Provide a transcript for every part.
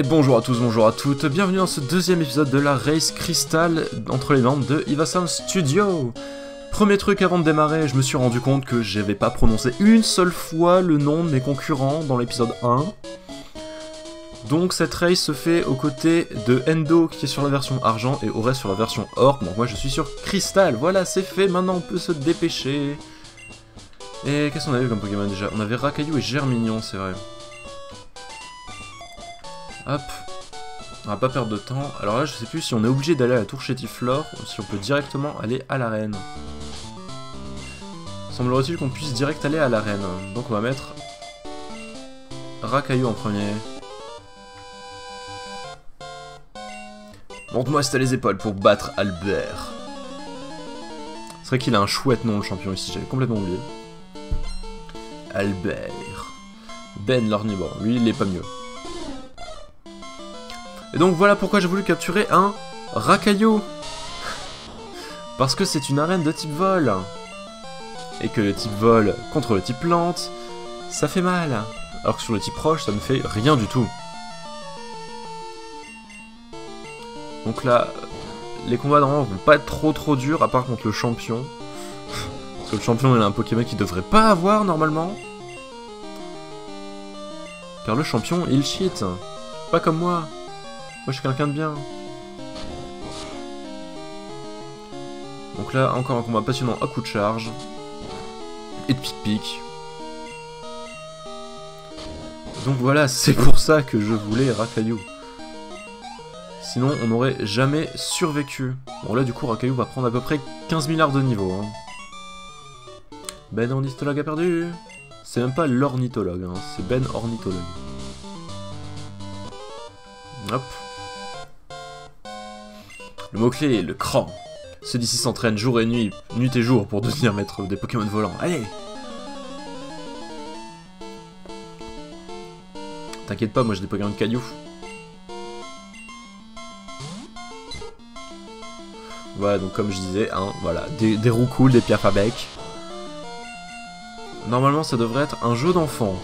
Et bonjour à tous, bonjour à toutes, bienvenue dans ce deuxième épisode de la race Cristal entre les membres de Ivasound Studio. Premier truc avant de démarrer, je me suis rendu compte que j'avais pas prononcé une seule fois le nom de mes concurrents dans l'épisode 1. Donc cette race se fait aux côtés de Endo qui est sur la version argent et Auré sur la version or. Bon, moi je suis sur Cristal, voilà c'est fait, maintenant on peut se dépêcher. Et qu'est-ce qu'on avait comme Pokémon déjà? On avait Racaillou et Germignon, c'est vrai. Hop, on va pas perdre de temps. Alors là je sais plus si on est obligé d'aller à la tour Chétiflore ou si on peut directement aller à l'arène. Semblerait-il qu'on puisse direct aller à l'arène. Donc on va mettre Racaillou en premier. Montre-moi si t'as les épaules pour battre Albert. C'est vrai qu'il a un chouette nom le champion ici, j'avais complètement oublié. Albert. Ben Ornithologue, lui il est pas mieux. Et donc voilà pourquoi j'ai voulu capturer un Racaillou. Parce que c'est une arène de type vol. Et que le type vol contre le type plante, ça fait mal. Alors que sur le type roche, ça ne fait rien du tout. Donc là, les combats normalement vont pas être trop durs, à part contre le champion. Parce que le champion il a un Pokémon qu'il devrait pas avoir normalement. Car le champion il cheat. Pas comme moi. Moi je suis quelqu'un de bien. Donc là, encore un combat passionnant à coup de charge. Et de pic-pic. Donc voilà, c'est pour ça que je voulais Racaillou. Sinon, on n'aurait jamais survécu. Bon, là, du coup, Racaillou va prendre à peu près 15 milliards de niveaux. Hein. Ben Ornithologue a perdu. C'est même pas l'ornithologue, hein. C'est Ben Ornithologue. Hop. Le mot-clé est le cran. Celui-ci s'entraîne jour et nuit, nuit et jour, pour devenir maître des Pokémon volants. Allez! T'inquiète pas, moi j'ai des Pokémon de cailloux. Voilà, donc comme je disais, hein, voilà, des roucoules, des pierres à bec. Normalement, ça devrait être un jeu d'enfant.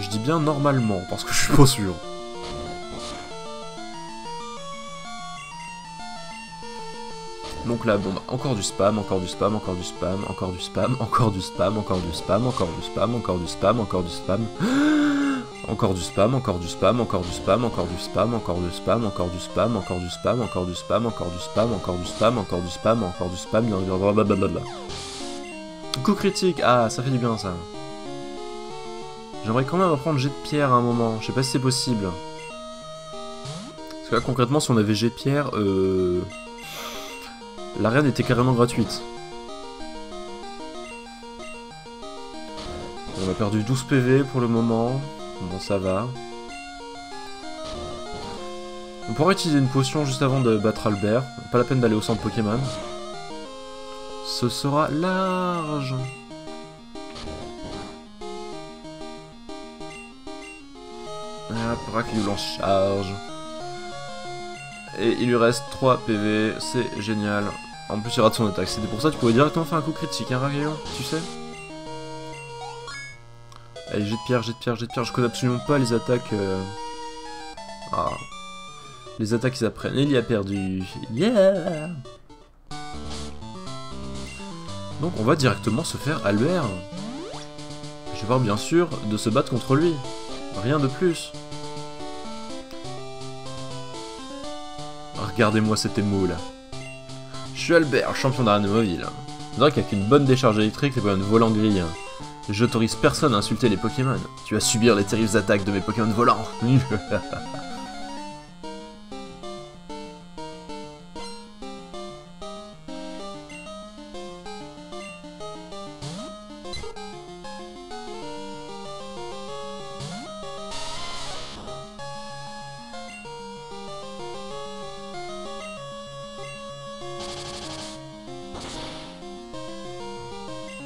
Je dis bien normalement, parce que je suis pas sûr. Donc là, bon, bah, encore du spam. Coup critique, ah, ça fait du bien ça. J'aimerais quand même reprendre jet de pierre à un moment, je sais pas si c'est possible. Parce que là, concrètement, si on avait jet de pierre, l'arène était carrément gratuite. On a perdu 12 PV pour le moment. Bon, ça va. On pourrait utiliser une potion juste avant de battre Albert. Pas la peine d'aller au centre Pokémon. Ce sera large. Ah, qu'il nous en charge. Et il lui reste 3 PV. C'est génial. En plus, il rate son attaque. C'était pour ça que tu pouvais directement faire un coup critique, hein, Racaillon, tu sais. Allez, jet de pierre. Je connais absolument pas les attaques. Ah. Les attaques qu'ils apprennent. Il y a perdu. Yeah! Donc, on va directement se faire Albert. Je vais voir, bien sûr, de se battre contre lui. Rien de plus. Regardez-moi cet émo là. Je suis Albert, champion d'arène de Mauville. C'est vrai qu'avec une bonne décharge électrique, les Pokémon volants grillent. J'autorise personne à insulter les Pokémon. Tu vas subir les terribles attaques de mes Pokémon volants.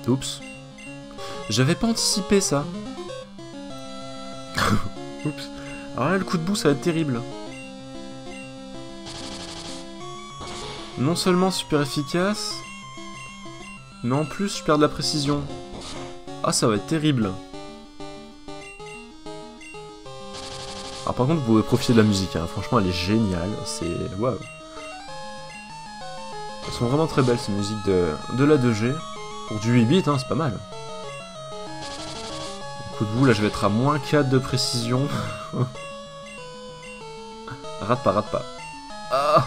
Oups. J'avais pas anticipé ça. Oups. Alors là, le coup de boue, ça va être terrible. Non seulement super efficace, mais en plus, je perds de la précision. Ah, ça va être terrible. Ah, par contre, vous pouvez profiter de la musique, hein. Franchement, elle est géniale, c'est... Waouh! Elles sont vraiment très belles, ces musiques de la 2G. Pour du 8 bits, hein, c'est pas mal. Coup de boule, là, je vais être à moins 4 de précision. Rate pas, rate pas. Ah!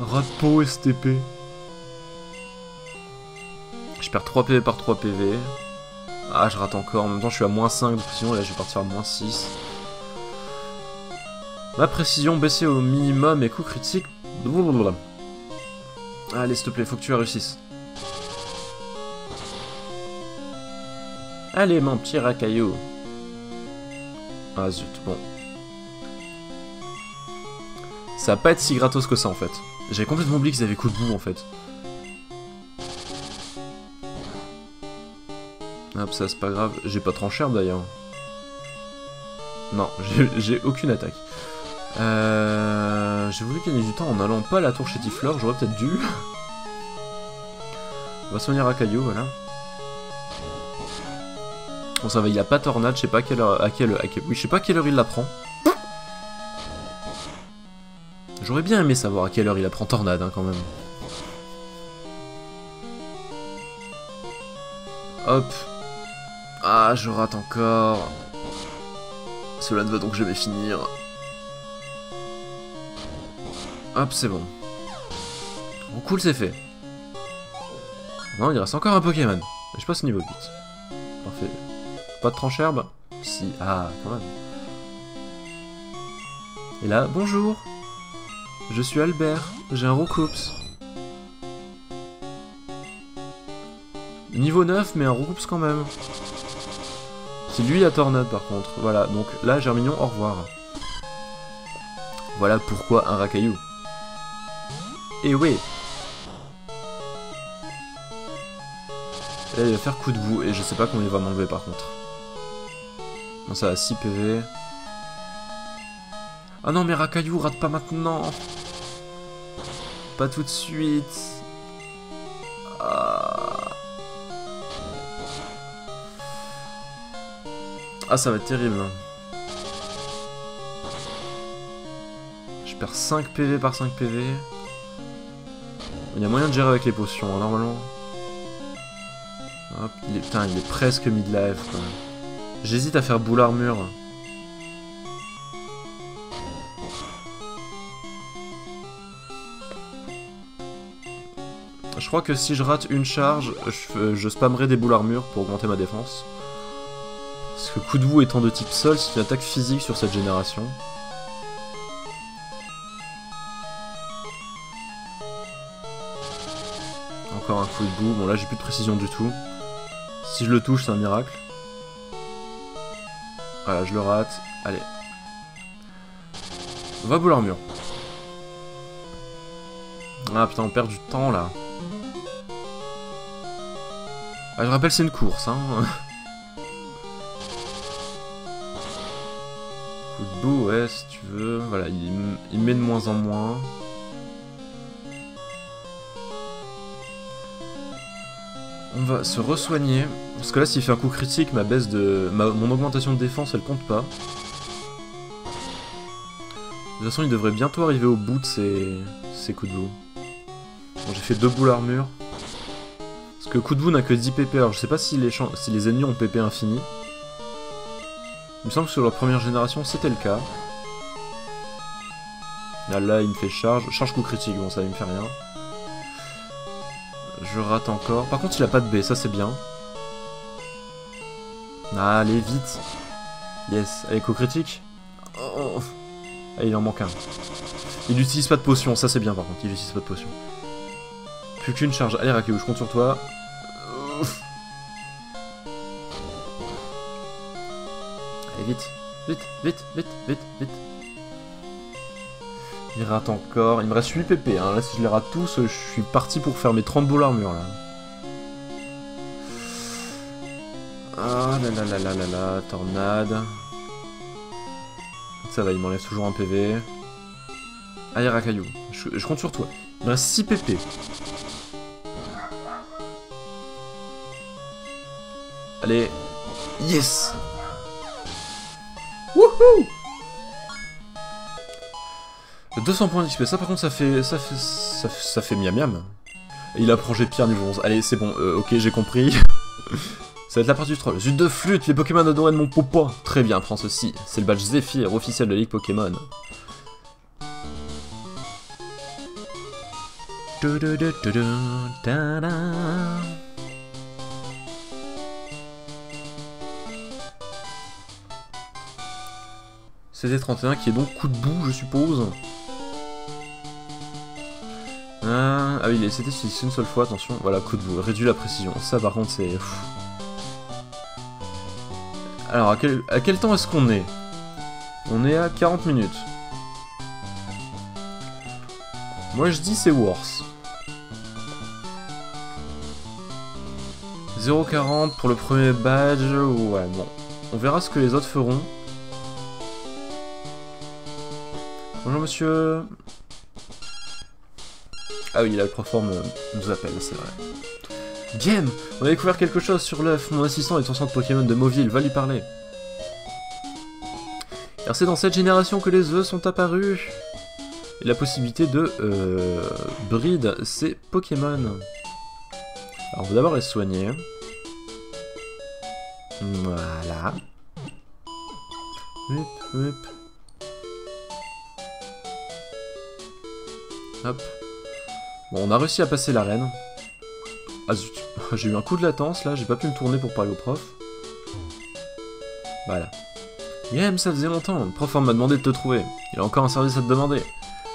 Rate pas STP. Je perds 3 PV par 3 PV. Ah, je rate encore. En même temps, je suis à moins 5 de précision. Là, je vais partir à moins 6. Ma précision baissée au minimum et coup critique. Blablabla. Allez, s'il te plaît, faut que tu réussisses. Allez, mon petit racaillot. Ah, zut, bon. Ça va pas être si gratos que ça, en fait. J'avais complètement oublié qu'ils avaient coup de boue, en fait. Hop, ça c'est pas grave. J'ai pas tranchère d'ailleurs. Non, j'ai aucune attaque. J'ai voulu gagner du temps en n'allant pas à la tour Chétifleur. J'aurais peut-être dû. On va soigner Racaillou, voilà. Bon, ça va, il a pas tornade. Je sais pas à quelle heure, oui, je sais pas à quelle heure il la prend. J'aurais bien aimé savoir à quelle heure il la prend tornade, hein, quand même. Hop. Ah, je rate encore. Cela ne va donc jamais finir. Hop, c'est bon. Oh, cool, c'est fait. Non, il reste encore un Pokémon. Je passe au niveau 8. Parfait. Pas de trancherbe? Si. Ah, quand même. Et là, bonjour. Je suis Albert. J'ai un Rocoups. Niveau 9, mais un Rocoups quand même. C'est lui à Tornade par contre. Voilà, donc là, Germignon, au revoir. Voilà pourquoi un Racaillou. Et oui. Et là, il va faire coup de boue, et je sais pas combien il va m'enlever par contre. Bon, ça a 6 PV. Ah non, mais Racaillou, rate pas maintenant. Pas tout de suite. Ah. Ah, ça va être terrible. Je perds 5 PV par 5 PV. Il y a moyen de gérer avec les potions, hein, normalement. Hop, il est... Putain, il est presque mid-life, quand même. J'hésite à faire boule armure. Je crois que si je rate une charge, je spammerai des boules armure pour augmenter ma défense. Parce que coup de boue étant de type sol, c'est une attaque physique sur cette génération. Encore un coup de boue. Bon, là j'ai plus de précision du tout. Si je le touche, c'est un miracle. Voilà, je le rate. Allez. On va boule armure. Ah putain, on perd du temps là. Ah, je rappelle, c'est une course, hein. Coup de boue, ouais, si tu veux. Voilà, il met de moins en moins. On va se re-soigner. Parce que là, s'il fait un coup critique, ma baisse de... mon augmentation de défense, elle compte pas. De toute façon, il devrait bientôt arriver au bout de ses coups de boue. Bon, j'ai fait 2 boules armure. Parce que coup de boue n'a que 10 PP. Alors, je sais pas si les ennemis ont PP infini. Il me semble que sur la première génération, c'était le cas. Là, il me fait charge. Charge coup critique, bon, ça, il me fait rien. Je rate encore. Par contre, il a pas de B, ça, c'est bien. Allez, vite. Yes. Allez, coup critique. Oh. Allez, il en manque un. Il n'utilise pas de potion, ça, c'est bien, par contre. Il n'utilise pas de potion. Plus qu'une charge. Allez, Rakiou, je compte sur toi. Vite, vite, vite, vite, vite, vite. Il rate encore. Il me reste 8 PP. Hein. Là, si je les rate tous, je suis parti pour faire mes 30 boules armure. Là. Ah là là là là là là. Tornade. Ça va, il m'enlève toujours un PV. Allez, Racaillou. Je compte sur toi. Il me reste 6 PP. Allez. Yes! Wouhou! 200 points d'XP, ça par contre ça fait miam miam. Il a projeté Pierre niveau 11. Allez, c'est bon, ok, j'ai compris. Ça va être la partie du troll. Zut de flûte, les Pokémon adoraient de mon popo. Très bien, prends ceci. C'est le badge Zéphyr, officiel de la Ligue Pokémon. C'était 31 qui est donc coup de boue, je suppose. Ah oui, c'était une seule fois, attention. Voilà, coup de boue, réduit la précision. Ça, par contre, c'est... Alors, à quel temps est-ce qu'on est? On est à 40 minutes. Moi, je dis c'est worse. 0,40 pour le premier badge. Ouais, bon. On verra ce que les autres feront. Bonjour, monsieur. Ah oui, la proforme nous appelle, c'est vrai. Game! On a découvert quelque chose sur l'œuf. Mon assistant est au centre Pokémon de Mauville, va lui parler. Car c'est dans cette génération que les œufs sont apparus. Et la possibilité de breed ces Pokémon. Alors, on va d'abord les soigner. Voilà. Hop, hop. Hop. Bon, on a réussi à passer l'arène. Ah zut, j'ai eu un coup de latence là, j'ai pas pu me tourner pour parler au prof. Voilà. Yem, ça faisait longtemps, le prof m'a demandé de te trouver. Il a encore un service à te demander.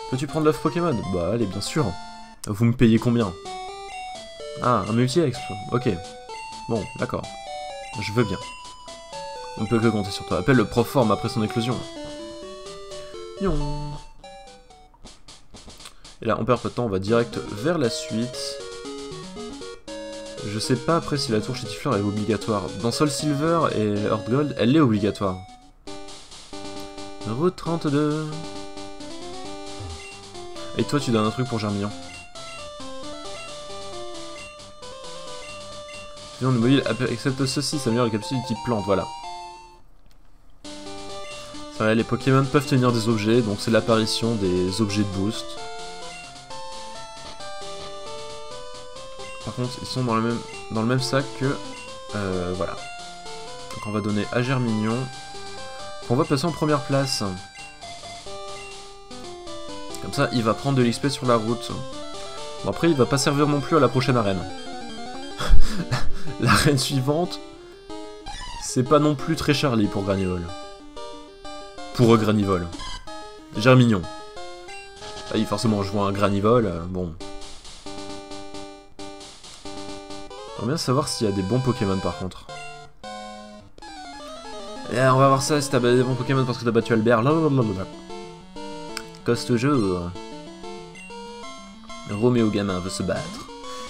Peux-tu prendre l'œuf Pokémon? Bah allez, bien sûr. Vous me payez combien? Ah, un multi-exp. Ok. Bon, d'accord. Je veux bien. On ne peut que compter sur toi. Appelle le prof forme après son éclosion. Yon. Et là, on perd pas de temps, on va direct vers la suite. Je sais pas après si la tour chétifleur est obligatoire. Dans SoulSilver et HeartGold, elle est obligatoire. Route 32. Et toi, tu donnes un truc pour Germillon. Sinon, le mobile accepte ceci, ça améliore les capsules qui plantent, voilà. C'est vrai, les Pokémon peuvent tenir des objets, donc c'est l'apparition des objets de boost. Par contre, ils sont dans le même sac que... voilà. Donc on va donner à Germillon. On va passer en première place. Comme ça, il va prendre de l'XP sur la route. Bon, après, il va pas servir non plus à la prochaine arène. L'arène suivante, c'est pas non plus très Charlie pour Granivole. Pour eux, Granivole. Germillon. Ah oui, forcément, je vois un Granivole, bon... On va bien savoir s'il y a des bons Pokémon par contre. Et on va voir ça si t'as des bons Pokémon parce que t'as battu Albert. Blablabla. Coste jour. Roméo gamin veut se battre.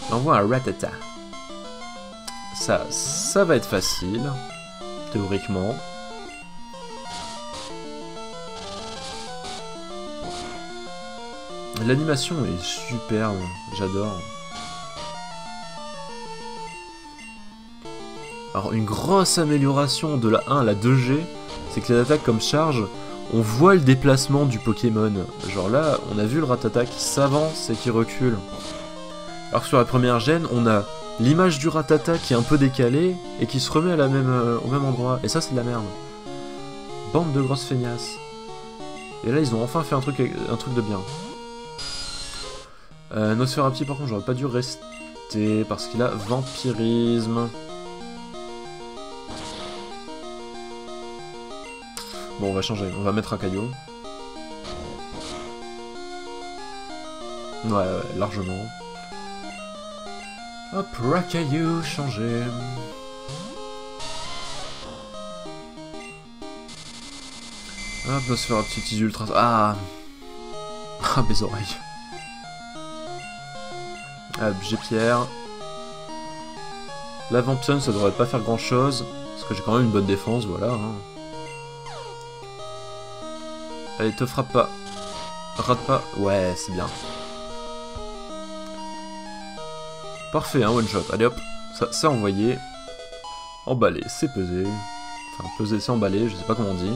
Il envoie un ratata. Ça va être facile. Théoriquement. L'animation est superbe. J'adore. Alors une grosse amélioration de la 1 à la 2G, c'est que les attaques comme charge, on voit le déplacement du Pokémon. Genre là, on a vu le Rattata qui s'avance et qui recule. Alors que sur la première gêne, on a l'image du Rattata qui est un peu décalée et qui se remet à au même endroit. Et ça, c'est de la merde. Bande de grosses feignasses. Et là, ils ont enfin fait un truc de bien. Nosferapti, par contre, j'aurais pas dû rester parce qu'il a vampirisme. Bon, on va changer, on va mettre un caillou. Ouais, largement. Hop, un caillou, changer. Hop, on va se faire un petit tissu ultra... Ah! Ah, mes oreilles. Hop, j'ai Pierre. La Vampionne, ça devrait pas faire grand chose. Parce que j'ai quand même une bonne défense, voilà. Hein. Allez, te frappe pas. Rate pas. Ouais, c'est bien. Parfait, hein, one shot. Allez hop, ça c'est envoyé. Emballé, c'est pesé. Enfin, pesé, c'est emballé, je sais pas comment on dit.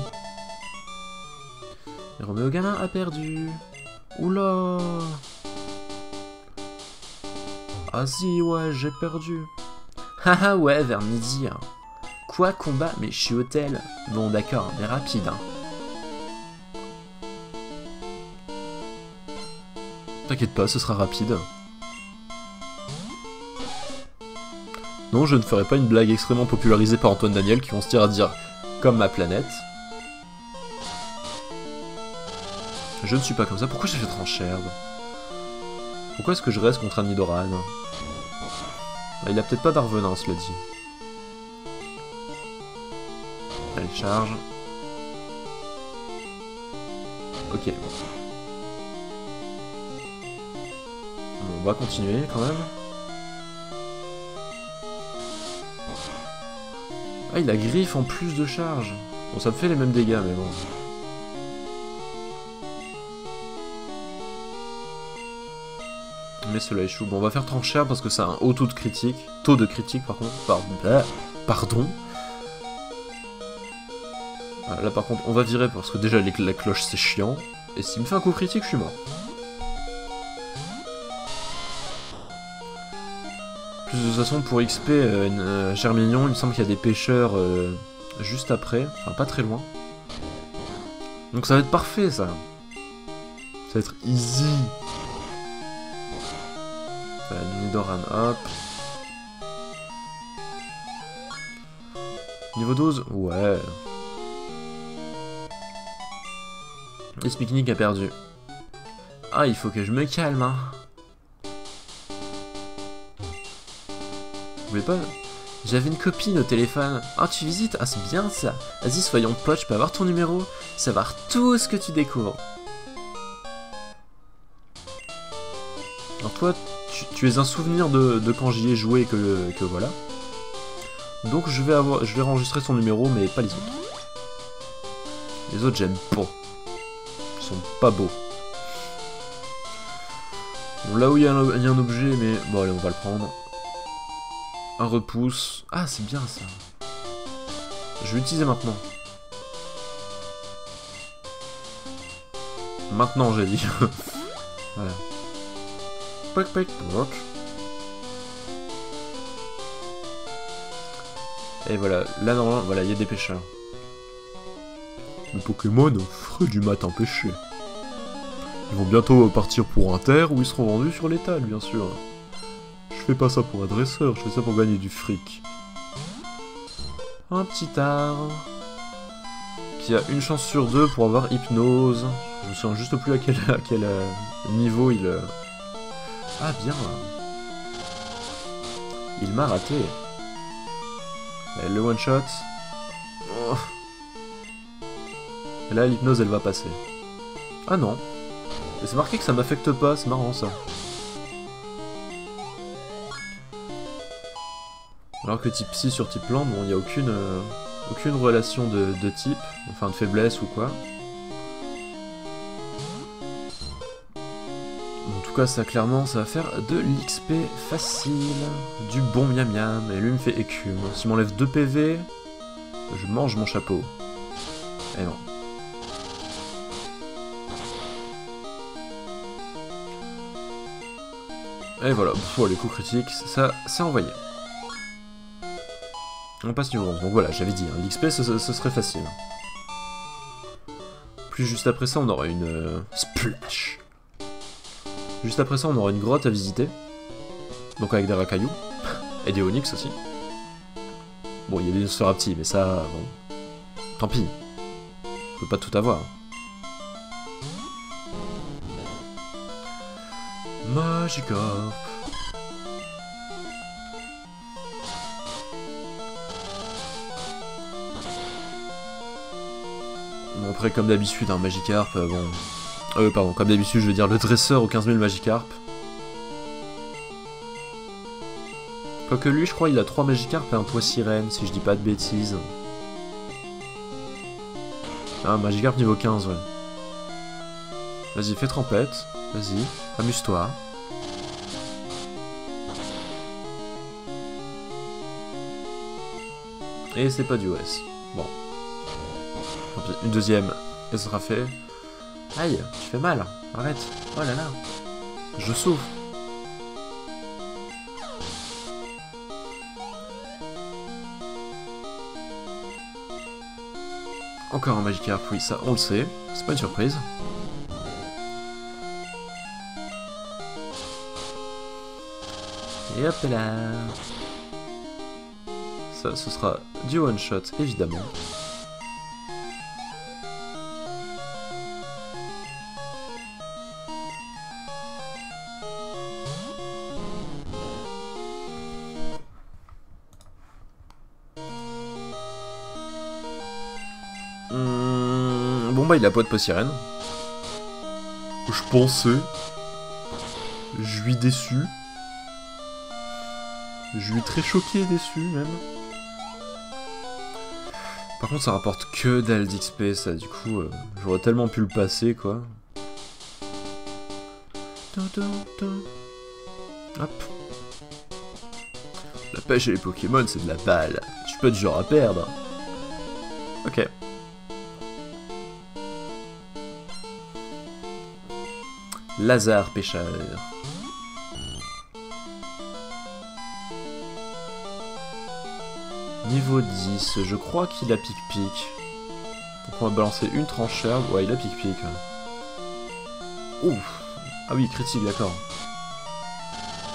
Le Roméo Gamin a perdu. Oula. Ah si, ouais, j'ai perdu. Haha, ouais, vers midi. Hein. Quoi, combat? Mais je suis hôtel. Bon, d'accord, mais rapide. Hein. T'inquiète pas, ce sera rapide. Non, je ne ferai pas une blague extrêmement popularisée par Antoine Daniel qui considère à dire « comme ma planète ». Je ne suis pas comme ça. Pourquoi j'ai fait tranchère? Pourquoi est-ce que je reste contre un Nidoran? Il a peut-être pas d'arvenance, cela dit. Allez, charge. Ok. Bon, on va continuer quand même. Ah, il a griffe en plus de charge. Bon, ça me fait les mêmes dégâts, mais bon. Mais cela échoue. Bon, on va faire tranchère parce que ça a un haut taux de critique. Taux de critique, par contre. Pardon. Ah, là, par contre, on va virer parce que déjà, la cloche, c'est chiant. Et s'il me fait un coup critique, je suis mort. Plus de toute façon, pour XP, Germignon, il me semble qu'il y a des pêcheurs juste après. Enfin, pas très loin. Donc ça va être parfait, ça. Ça va être easy. Nidoran, hop. Niveau 12, ouais. Et Spiknik a perdu. Ah, il faut que je me calme, hein. Vous voulez pas? J'avais une copine au téléphone. Ah, tu visites? Ah, c'est bien ça. Vas-y, soyons potes, je peux avoir ton numéro? Savoir tout ce que tu découvres. Alors toi... Tu es un souvenir de quand j'y ai joué et que voilà. Donc je vais enregistrer son numéro, mais pas les autres. Les autres, j'aime pas. Ils sont pas beaux. Bon, là où il y a un objet, mais... Bon, allez, on va le prendre. Un repousse. Ah, c'est bien, ça. Je vais l'utiliser maintenant. Maintenant, j'ai dit. Voilà. Poc, poc, poc. Et voilà, là normalement, voilà, il y a des pêcheurs. Les Pokémon, fruits du matin pêchés. Ils vont bientôt partir pour Inter où ils seront vendus sur l'étal, bien sûr. Je fais pas ça pour un dresseur, je fais ça pour gagner du fric. Un petit arbre qui a une chance sur deux pour avoir hypnose. Je me souviens juste plus à quel niveau il... Ah bien. Il m'a raté. Le one shot. Oh. Et là l'hypnose elle va passer. Ah non. Mais c'est marqué que ça m'affecte pas, c'est marrant ça. Alors que type psy sur type plan, bon il n'y a aucune relation de type, enfin de faiblesse ou quoi. Ça clairement ça va faire de l'XP facile, du bon miam miam, et lui me fait écume. Si m'enlève 2 PV, je mange mon chapeau. Et non. Et voilà, pour les coups critiques, ça c'est envoyé. On passe niveau 11, donc voilà, j'avais dit, hein, l'XP ce serait facile. Puis juste après ça on aura une splash. Juste après ça, on aura une grotte à visiter. Donc avec des racailloux. Et des onyx aussi. Bon, il y a des dinosaures petits, mais ça... Bon. Tant pis. On peut pas tout avoir. Magikarp. Bon, après, comme d'habitude, un Magikarp, bon... Pardon, comme d'habitude, je vais dire le dresseur aux 15 000 Magikarp. Quoique lui, je crois, il a 3 Magikarp et un poids sirène, si je dis pas de bêtises. Ah, Magikarp niveau 15, ouais. Vas-y, fais trempette. Vas-y, amuse-toi. Et c'est pas du OS. Bon. Une deuxième, et ce sera fait. Aïe, tu fais mal. Arrête. Oh là là. Je souffre. Encore un Magikarp, oui, ça on le sait. C'est pas une surprise. Et hop là. Ça, ce sera du one-shot, évidemment. Bon bah il a pas de post-sirène. Je pensais. Je suis déçu. Je suis très choqué et déçu même. Par contre ça rapporte que dalle d'XP ça, du coup j'aurais tellement pu le passer quoi. Hop. La pêche et les Pokémon c'est de la balle. J'ai pas de genre à perdre. Ok. Lazare pêcheur. Niveau 10, je crois qu'il a pic-pic. Donc on va balancer une tranche herbe. Ouais, il a pic-pic. Ouf. Ah oui, critique, d'accord.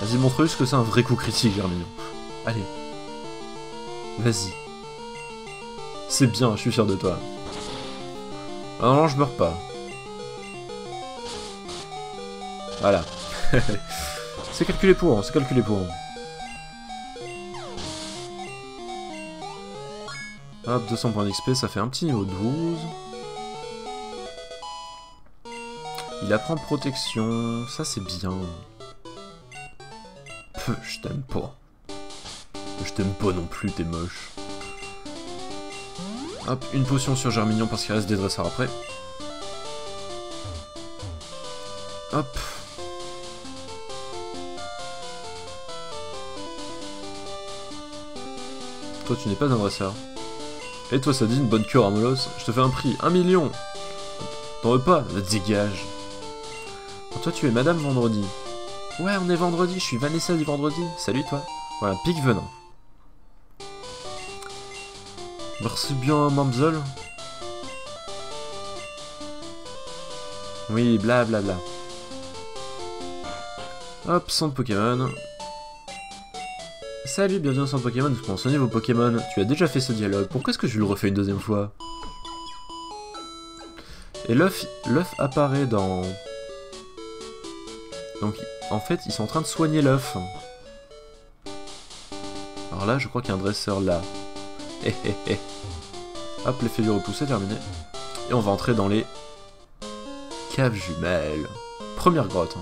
Vas-y, montre juste que c'est un vrai coup critique, Germignon. Allez. Vas-y. C'est bien, je suis fier de toi. Ah non, je meurs pas. Voilà. C'est calculé pour, c'est calculé pour. Hop, 200 points d'XP, ça fait un petit niveau 12. Il apprend protection, ça c'est bien. Peu, je t'aime pas. Je t'aime pas non plus, t'es moche. Hop, une potion sur Germignon parce qu'il reste des dressards après. Hop. Toi tu n'es pas un dresseur. Et toi ça dit une bonne cure à Molos, je te fais un prix, 1 million. T'en veux pas, dégage. Alors, toi tu es Madame Vendredi. Ouais on est vendredi, je suis Vanessa du vendredi, salut toi. Voilà, pique venin. Merci bien Mamsel. Oui blablabla. Hop, son Pokémon. Salut, bienvenue sur Pokémon, nous commençons niveau Pokémon. Tu as déjà fait ce dialogue, pourquoi est-ce que je le refais une deuxième fois? Et l'œuf apparaît dans... Donc, en fait, ils sont en train de soigner l'œuf. Alors là, je crois qu'il y a un dresseur là. Hop, l'effet du repoussé, terminé. Et on va entrer dans les... caves jumelles. Première grotte.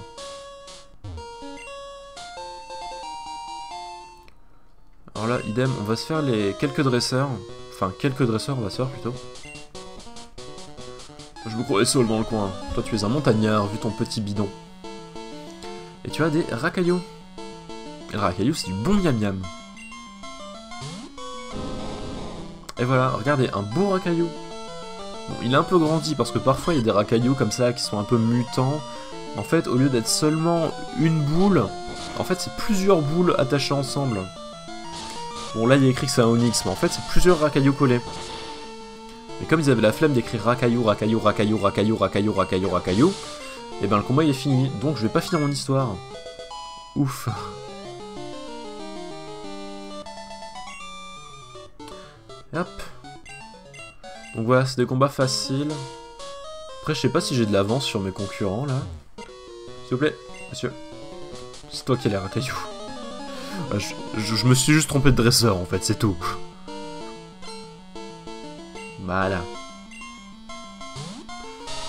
Alors là, idem, on va se faire les quelques dresseurs. Enfin, quelques dresseurs, on va se faire plutôt. Je me croyais seul dans le coin. Toi, tu es un montagnard, vu ton petit bidon. Et tu as des racailloux. Et le racaillou, c'est du bon miam miam. Et voilà, regardez, un beau racaillou. Bon, il a un peu grandi, parce que parfois, il y a des racailloux comme ça, qui sont un peu mutants. En fait, au lieu d'être seulement une boule, en fait, c'est plusieurs boules attachées ensemble. Bon là il y a écrit que c'est un Onyx, mais en fait c'est plusieurs racailloux collés. Et comme ils avaient la flemme d'écrire racaillou, racaillou, racaillou, racaillou, racaillou, racaillou, racaillou, et ben le combat il est fini, donc je vais pas finir mon histoire. Ouf. Et hop. Donc voilà, c'est des combats faciles. Après je sais pas si j'ai de l'avance sur mes concurrents là. S'il vous plaît, monsieur. C'est toi qui as les racailloux. Je me suis juste trompé de dresseur en fait, c'est tout. Voilà.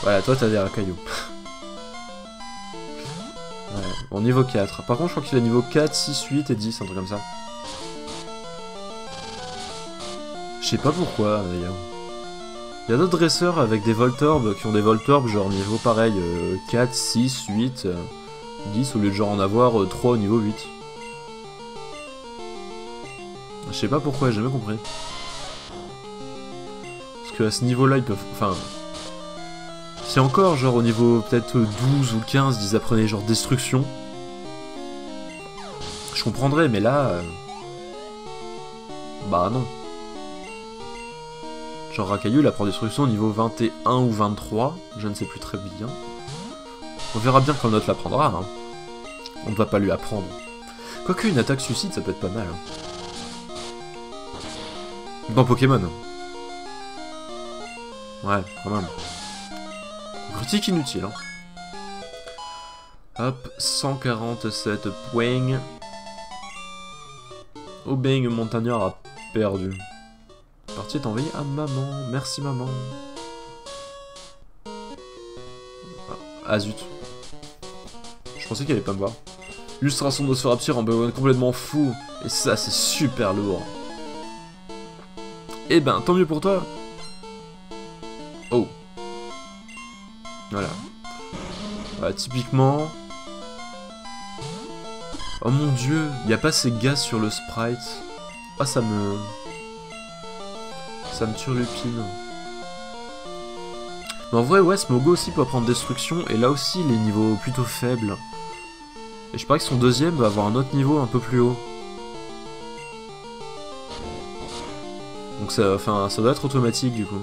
Voilà, toi t'as des racailloux. Ouais, bon, niveau 4. Par contre, je crois qu'il a niveau 4, 6, 8 et 10, un truc comme ça. Je sais pas pourquoi d'ailleurs. Il y a d'autres dresseurs avec des Voltorbes qui ont des Voltorbes genre niveau pareil, 4, 6, 8, 10 au lieu de genre en avoir 3 au niveau 8. Je sais pas pourquoi, j'ai jamais compris. Parce que à ce niveau-là, ils peuvent... Enfin... C'est encore genre au niveau peut-être 12 ou 15, ils apprenaient genre destruction. Je comprendrais, mais là... Bah non. Genre Racaillou, il apprend destruction au niveau 21 ou 23, je ne sais plus très bien. On verra bien quand notre l'apprendra, hein. On ne va pas lui apprendre. Quoique une attaque suicide, ça peut être pas mal. Dans Pokémon. Ouais, quand même. Critique inutile, hein. Hop, 147 points. Obeng Montagnard a perdu. La partie est envoyée à maman. Merci maman. Ah zut. Je pensais qu'elle allait pas me voir. Illustration de Sphéraptire en Pokémon complètement fou. Et ça, c'est super lourd. Eh ben, tant mieux pour toi. Oh. Voilà. Voilà, typiquement... Oh mon dieu, il n'y a pas ces gaz sur le sprite. Ah, ça me... Ça me turlupine. Mais en vrai, ouais, Smogo aussi peut prendre destruction. Et là aussi, les niveaux plutôt faibles. Et je parie que son deuxième va avoir un autre niveau un peu plus haut. Donc ça, enfin, ça doit être automatique du coup.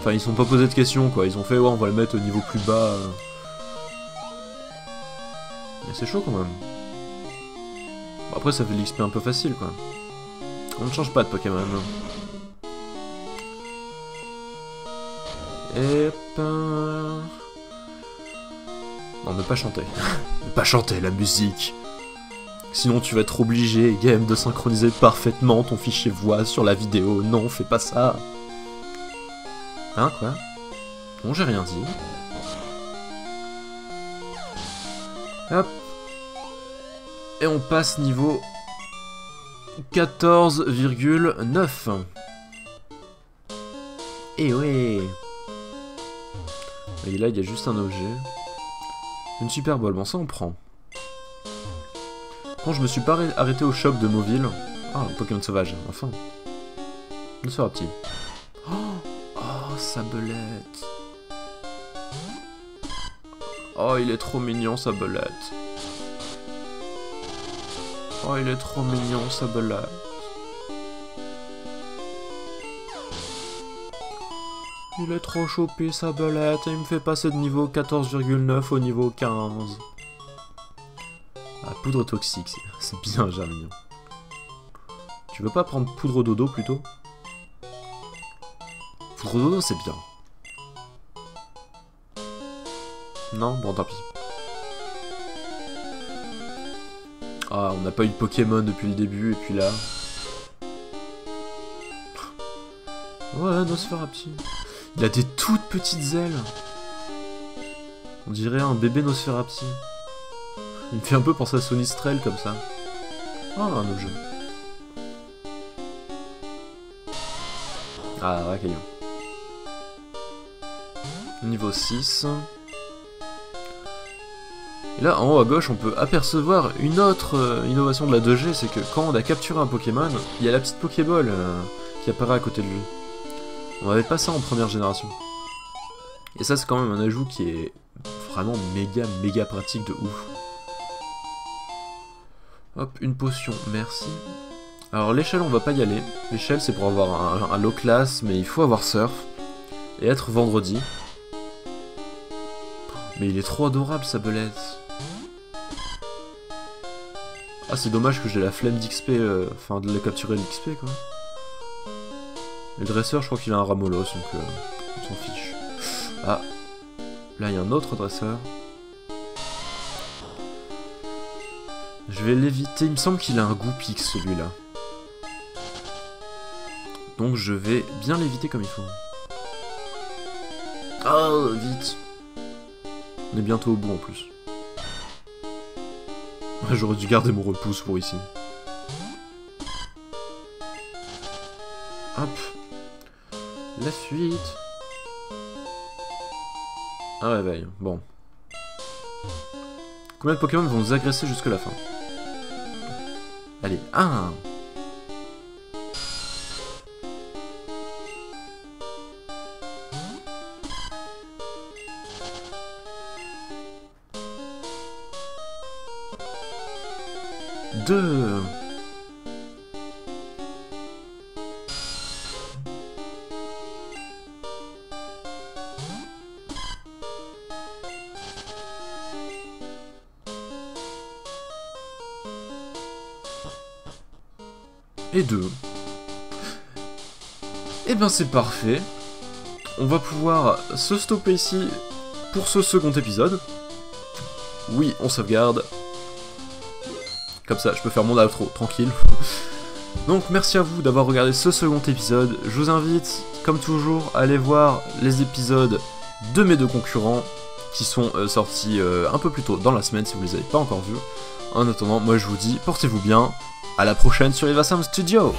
Enfin, ils ne sont pas posés de questions quoi. Ils ont fait, ouais, on va le mettre au niveau plus bas. Mais c'est chaud quand même. Bon, après, ça fait de l'XP un peu facile quoi. On ne change pas de Pokémon. Et ben... Non, ne pas chanter. Ne pas chanter la musique. Sinon tu vas être obligé, game, de synchroniser parfaitement ton fichier voix sur la vidéo. Non, fais pas ça. Hein, quoi? Non, j'ai rien dit. Hop. Et on passe niveau 14,9. Eh ouais. Et là, il y a juste un objet. Une super ball, bon ça on prend. Quand je me suis pas arrêté au shop de Mauville. Ah, Pokémon sauvage, enfin. Le sera petit. Oh, Sablette. Oh, il est trop mignon, Sablette. Oh, il est trop mignon, Sablette. Il est trop chopé, Sablette, et il me fait passer de niveau 14,9 au niveau 15. Ah, poudre toxique, c'est bien, Germignon. Tu veux pas prendre poudre dodo, plutôt? Poudre dodo, c'est bien. Non? Bon, tant pis. Ah, on n'a pas eu de Pokémon depuis le début, et puis là... Ouais, Nosferapti. Il a des toutes petites ailes. On dirait un bébé Nosferapti. Il me fait un peu penser à Sonistrelle comme ça. Ah, un objet. Ah, Racaillon. Niveau 6. Et là, en haut à gauche, on peut apercevoir une autre innovation de la 2G, c'est que quand on a capturé un Pokémon, il y a la petite Pokéball qui apparaît à côté de lui. On n'avait pas ça en première génération. Et ça, c'est quand même un ajout qui est vraiment méga pratique de ouf. Hop, une potion, merci. Alors l'échelle, on va pas y aller. L'échelle, c'est pour avoir un low class, mais il faut avoir surf. Et être vendredi. Mais il est trop adorable, Sablette. Ah, c'est dommage que j'ai la flemme d'XP, enfin de la capturer l'XP, quoi. Et le dresseur, je crois qu'il a un Ramolos, donc on s'en fiche. Ah, là il y a un autre dresseur. Je vais l'éviter, il me semble qu'il a un Goupix celui-là. Donc je vais bien l'éviter comme il faut. Oh, vite. On est bientôt au bout en plus. J'aurais dû garder mon repousse pour ici. Hop. La fuite. Un réveil, bon. Combien de Pokémon vont nous agresser jusque la fin? Allez, un. de... et 2. Et ben c'est parfait. On va pouvoir se stopper ici pour ce second épisode. Oui, on sauvegarde. Comme ça, je peux faire mon outro, tranquille. Donc, merci à vous d'avoir regardé ce second épisode. Je vous invite, comme toujours, à aller voir les épisodes de mes deux concurrents, qui sont sortis un peu plus tôt dans la semaine, si vous ne les avez pas encore vus. En attendant, moi je vous dis, portez-vous bien. À la prochaine sur Ivasound Studio.